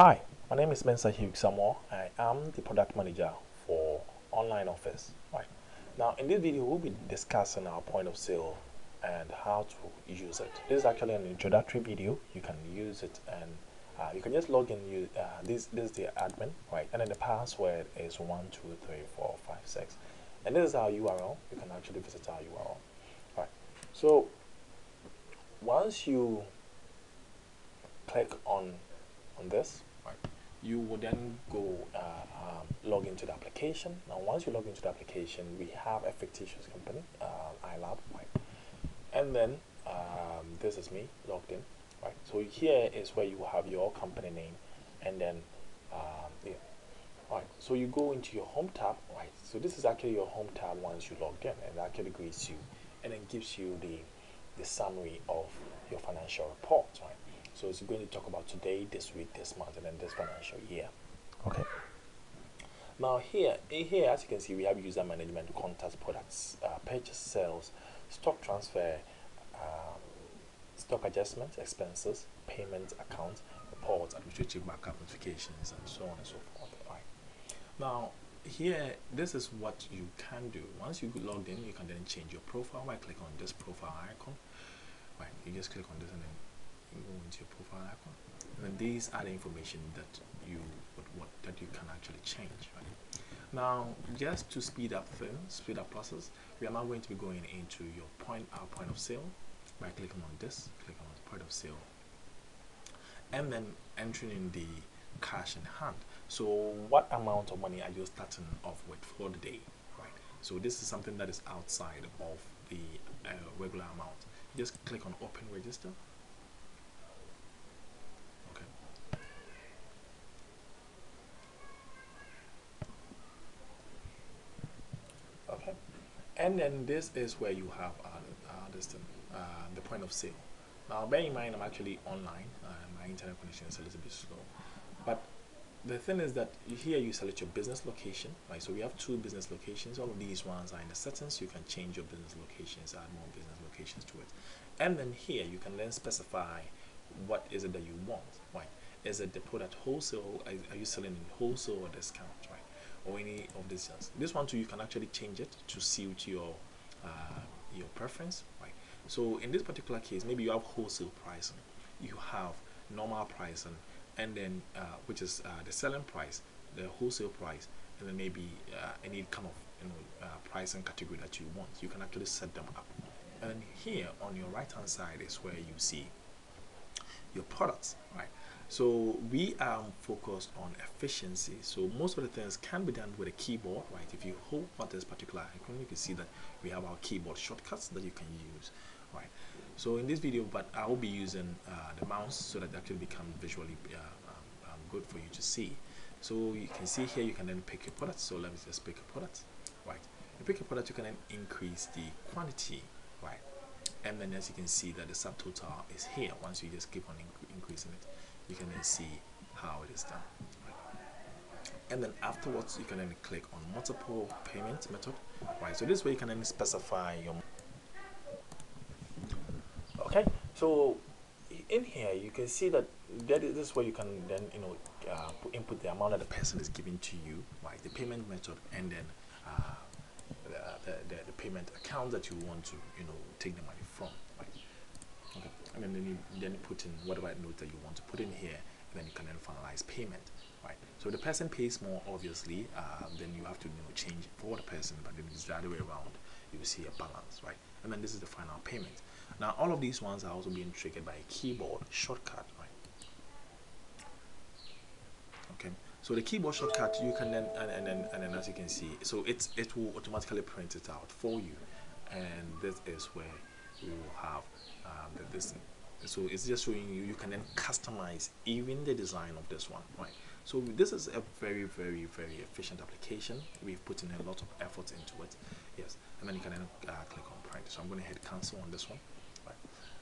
Hi, my name is Mensah Hugh Samuel. I am the product manager for online office. Right now, in this video, we'll be discussing our point of sale and how to use it. This is actually an introductory video. You can use it, and you can just log in. This is the admin, right? And then the password is 123456, and this is our URL. You can actually visit our URL, right? So once you click on this, you will then go log into the application. Now, once you log into the application, we have a fictitious company, iLab, right? And then this is me logged in, right? So here is where you have your company name, and then yeah, right. So you go into your home tab, right? So this is actually your home tab once you logged in, and it actually greets you, and it gives you the summary of your financial report, right? So it's going to talk about today, this week, this month, and then this financial year. Okay. Now here, as you can see, we have user management, contacts, products, purchase, sales, stock transfer, stock adjustment, expenses, payment, accounts, reports, administrative backup, notifications, and so on and so forth. Right. Now here, this is what you can do. Once you log in, you can then change your profile by clicking on this profile icon. Right. You just click on this and then go into your profile icon, and these are the information that you can actually change, right? Now, just to speed up things, speed up process, we are now going to be going into your our point of sale by clicking on this, clicking on point of sale, and then entering in the cash in hand. So what amount of money are you starting off with for the day, right? So this is something that is outside of the regular amount. Just click on open register. And then this is where you have the point of sale. Now, bear in mind, I'm actually online. My internet connection is a little bit slow. But the thing is that here you select your business location, right? So we have two business locations. All of these ones are in the settings. You can change your business locations, add more business locations to it. And then here you can then specify what is it that you want, right? Is it the product wholesale? Are you selling in wholesale or discount, right? Or any of these things. This one too, you can actually change it to suit your preference, right? So in this particular case, maybe you have wholesale pricing, you have normal pricing, and then which is the selling price, the wholesale price, and then maybe any kind of pricing category that you want. You can actually set them up. And here on your right hand side is where you see your products, right? So we are focused on efficiency. So most of the things can be done with a keyboard, right? If you hold on this particular icon, you can see that we have our keyboard shortcuts that you can use, right? So in this video, but I will be using the mouse so that actually becomes visually good for you to see. So you can see here, you can then pick your product. So let me just pick a product, right? You pick a product, you can then increase the quantity, right? And then as you can see that the subtotal is here. Once you just keep on increasing it, you can then see how it is done, right? And then afterwards, you can then click on multiple payment method, right? So this way you can then specify your. Okay, so in here you can see that this is where you can then input the amount that the person is giving to you, right? The payment method, and then the payment account that you want to take the money from, right? Okay. And then you put in whatever note that you want to put in here, and then you can then finalize payment, right? So the person pays more, obviously. Then you have to change it for the person, but then it's the other way around. You see a balance, right? And then this is the final payment. Now all of these ones are also being triggered by a keyboard shortcut, right? Okay. So the keyboard shortcut, you can then and then as you can see, so it will automatically print it out for you, and this is where you will have this. So it's just showing you can then customize even the design of this one, right? So this is a very, very, very efficient application. We've put in a lot of effort into it, yes. And then you can then click on print. So I'm going to hit cancel on this one, right?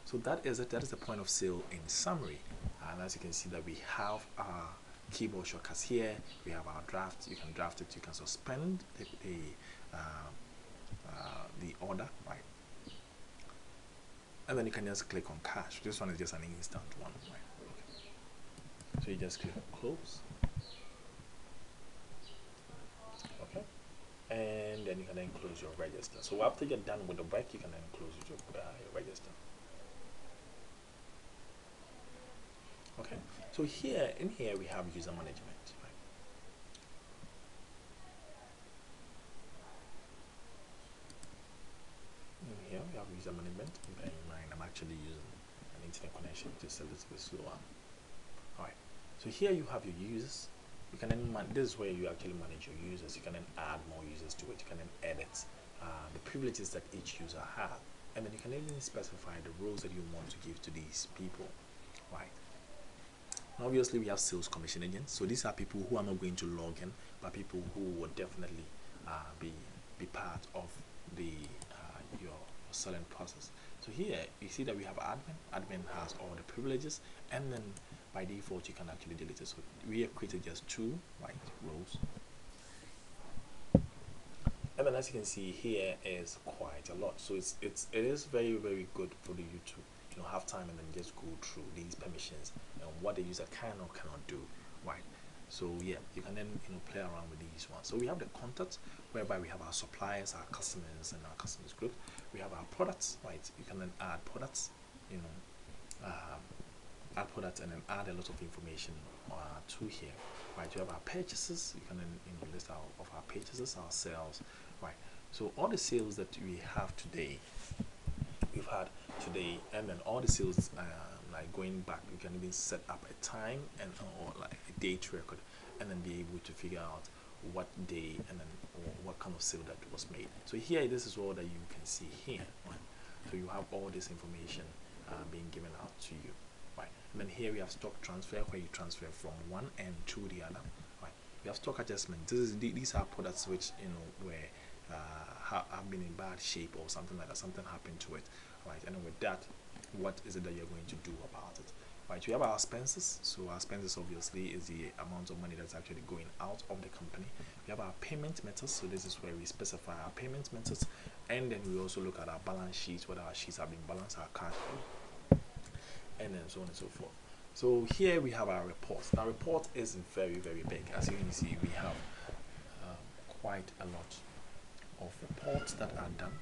So that is it. That is the point of sale in summary, and as you can see that we have our keyboard shortcuts here. We have our draft. You can draft it. You can suspend the order, right? And then you can just click on cash. This one is just an instant one, right? Okay. So you just click close. Okay. And then you can then close your register. So after you're done with the work, you can then close your register. Okay. So here, in here, we have user management. Right? In here, we have user management. Bear in mind, I'm actually using an internet connection, just a little bit slower. Alright, so here you have your users. You can then this is where you actually manage your users. You can then add more users to it. You can then edit the privileges that each user has, and then you can even specify the roles that you want to give to these people. Right. Now, obviously, we have sales commission agents. So these are people who are not going to log in, but people who will definitely be part of the your selling process. So here you see that we have admin. Admin has all the privileges, and then by default you can actually delete it. So we have created just two white rows, and then as you can see here is quite a lot. So it is very, very good for you to have time and then just go through these permissions and what the user can or cannot do, right? So yeah, you can then play around with these ones. So we have the contacts, whereby we have our suppliers, our customers, and our customers group. We have our products, right? You can then add products, add products, and then add a lot of information to here, right? You have our purchases. You can then list our purchases, our sales, right? So all the sales that we have today, we've had today, and then all the sales. Like going back, you can even set up a time and or like a date record, and then be able to figure out what day and then what kind of sale that was made. So here, this is all that you can see here. Right? So you have all this information being given out to you, right? And then here we have stock transfer, where you transfer from one end to the other. Right? We have stock adjustment. These are products which where have been in bad shape or something like that. Something happened to it, right? And then with that, what is it that you're going to do about it, right? We have our expenses. So our expenses obviously is the amount of money that's actually going out of the company. We have our payment methods. So this is where we specify our payment methods, and then we also look at our balance sheets, whether our sheets have been balanced, our cash flow, and then so on and so forth. So here we have our reports. Now report is very, very big. As you can see, we have quite a lot of reports that are done.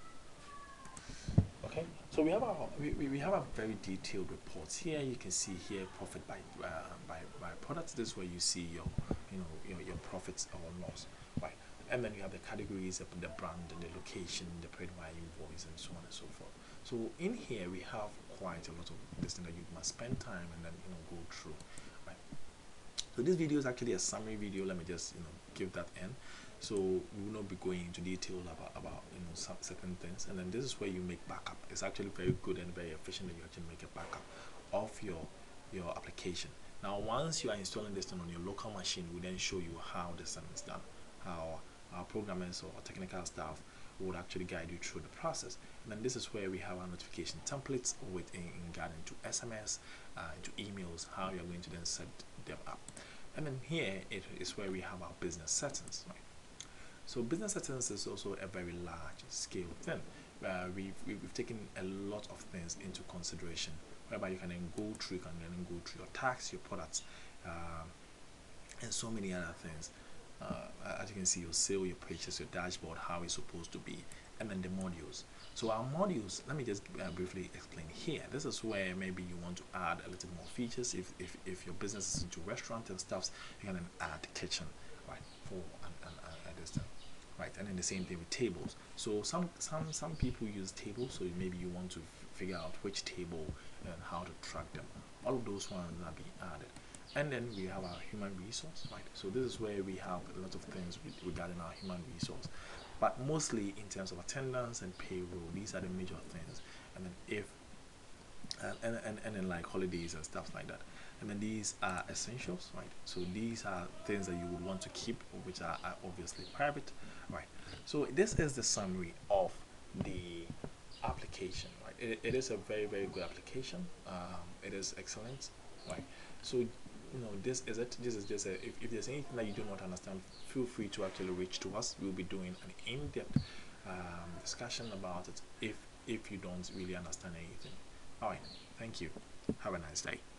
Okay, so we have our we have our very detailed reports here. You can see here profit by product. This is where you see your your profits or loss, right? And then you have the categories of the brand and the location, the paid by invoice, and so on and so forth. So in here we have quite a lot of this thing that you must spend time and then go through, right? So this video is actually a summary video. Let me just give that in. So we will not be going into detail about some certain things, and then this is where you make backup. It's actually very good and very efficient that you actually make a backup of your application. Now, once you are installing this thing on your local machine, we then show you how this thing is done, how our programmers or technical staff would actually guide you through the process. And then this is where we have our notification templates with in regarding to SMS, to emails, how you're going to then set them up. And then here it is where we have our business settings, right? So business settings is also a very large scale thing. We've taken a lot of things into consideration, whereby you can then go through, your tax, your products, and so many other things. As you can see, your sale, your purchase, your dashboard, how it's supposed to be, and then the modules. So our modules, let me just briefly explain here. This is where maybe you want to add a little more features. If your business is into restaurant and stuff, you can then add the kitchen, right, for an distance. Right, and then the same thing with tables. So some people use tables, so maybe you want to figure out which table and how to track them. All of those ones are being added. And then we have our human resource, right? So this is where we have a lot of things regarding our human resource, but mostly in terms of attendance and payroll. These are the major things. And then and then like holidays and stuff like that. And then these are essentials, right? So these are things that you would want to keep, which are obviously private, right? So this is the summary of the application, right? It is a very, very good application. It is excellent, right? So this is it. This is just if there's anything that you do not understand, feel free to actually reach to us. We'll be doing an in-depth discussion about it if you don't really understand anything. All right, thank you. Have a nice day.